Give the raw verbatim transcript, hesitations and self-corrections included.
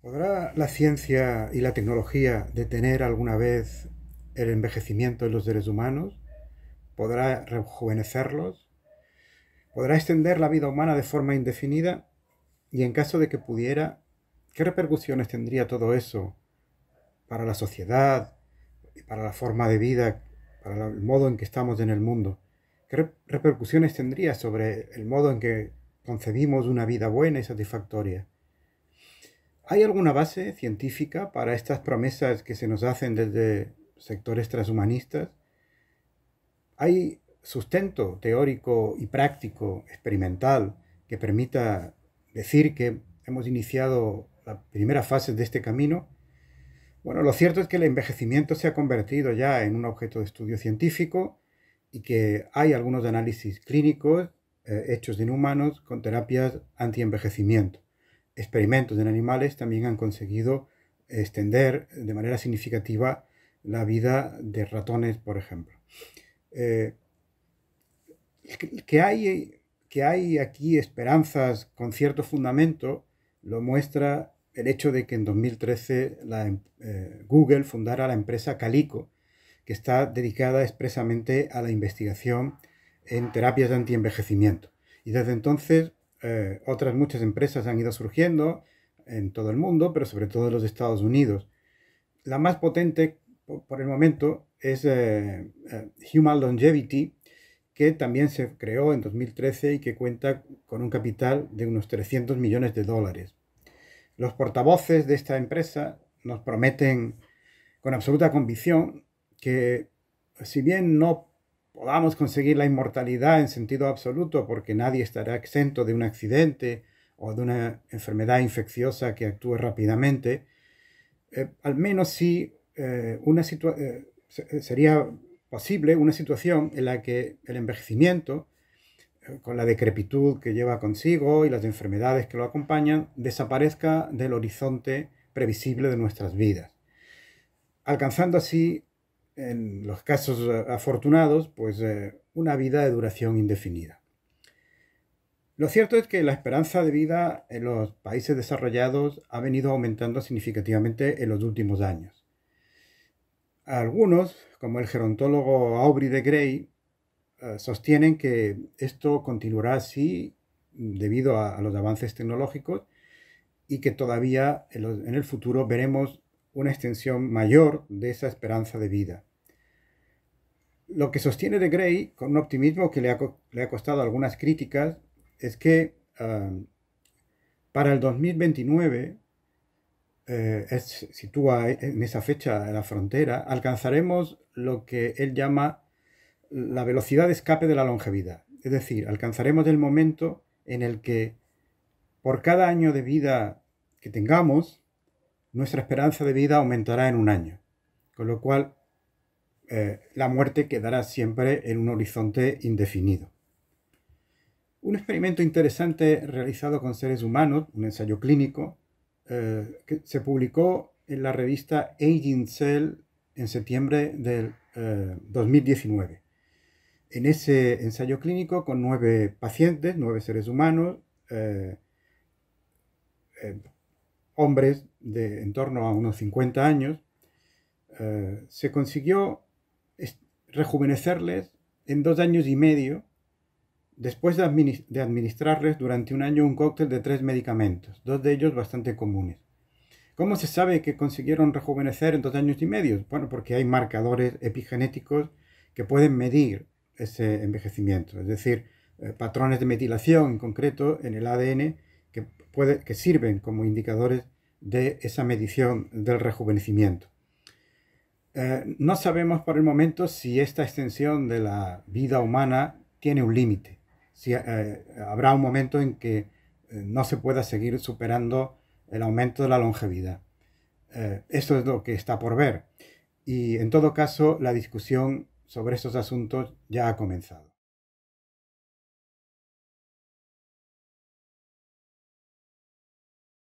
¿Podrá la ciencia y la tecnología detener alguna vez el envejecimiento de los seres humanos? ¿Podrá rejuvenecerlos? ¿Podrá extender la vida humana de forma indefinida? Y en caso de que pudiera, ¿qué repercusiones tendría todo eso para la sociedad, para la forma de vida, para el modo en que estamos en el mundo? ¿Qué repercusiones tendría sobre el modo en que concebimos una vida buena y satisfactoria? ¿Hay alguna base científica para estas promesas que se nos hacen desde sectores transhumanistas? ¿Hay sustento teórico y práctico, experimental, que permita decir que hemos iniciado la primera fase de este camino? Bueno, lo cierto es que el envejecimiento se ha convertido ya en un objeto de estudio científico y que hay algunos análisis clínicos eh, hechos en humanos con terapias antienvejecimiento. Experimentos en animales también han conseguido extender de manera significativa la vida de ratones, por ejemplo. Eh, que, hay, que hay aquí esperanzas con cierto fundamento lo muestra el hecho de que en dos mil trece la, eh, Google fundara la empresa Calico, que está dedicada expresamente a la investigación en terapias de antienvejecimiento. Y desde entonces Eh, otras muchas empresas han ido surgiendo en todo el mundo, pero sobre todo en los Estados Unidos. La más potente por el momento es eh, Human Longevity, que también se creó en dos mil trece y que cuenta con un capital de unos trescientos millones de dólares. Los portavoces de esta empresa nos prometen con absoluta convicción que, si bien no podamos conseguir la inmortalidad en sentido absoluto, porque nadie estará exento de un accidente o de una enfermedad infecciosa que actúe rápidamente, eh, al menos sí eh, una eh, sería posible una situación en la que el envejecimiento, eh, con la decrepitud que lleva consigo y las enfermedades que lo acompañan, desaparezca del horizonte previsible de nuestras vidas, alcanzando así, en los casos afortunados, pues eh, una vida de duración indefinida. Lo cierto es que la esperanza de vida en los países desarrollados ha venido aumentando significativamente en los últimos años. Algunos, como el gerontólogo Aubrey de Grey, eh, sostienen que esto continuará así debido a, a los avances tecnológicos y que todavía en, los, en el futuro veremos una extensión mayor de esa esperanza de vida. Lo que sostiene de Grey, con un optimismo que le ha, co le ha costado algunas críticas, es que uh, para el dos mil veintinueve, eh, es, sitúa en esa fecha en la frontera, alcanzaremos lo que él llama la velocidad de escape de la longevidad. Es decir, alcanzaremos el momento en el que por cada año de vida que tengamos, nuestra esperanza de vida aumentará en un año, con lo cual eh, la muerte quedará siempre en un horizonte indefinido. Un experimento interesante realizado con seres humanos, un ensayo clínico, eh, que se publicó en la revista Aging Cell en septiembre del eh, dos mil diecinueve. En ese ensayo clínico, con nueve pacientes, nueve seres humanos, eh, eh, hombres de en torno a unos cincuenta años, eh, se consiguió rejuvenecerles en dos años y medio después de, administ de administrarles durante un año un cóctel de tres medicamentos, dos de ellos bastante comunes. ¿Cómo se sabe que consiguieron rejuvenecer en dos años y medio? Bueno, porque hay marcadores epigenéticos que pueden medir ese envejecimiento, es decir, eh, patrones de metilación en concreto en el A D N que Puede, que sirven como indicadores de esa medición del rejuvenecimiento. Eh, no sabemos por el momento si esta extensión de la vida humana tiene un límite, si eh, habrá un momento en que eh, no se pueda seguir superando el aumento de la longevidad. Eh, eso es lo que está por ver, y en todo caso la discusión sobre esos asuntos ya ha comenzado.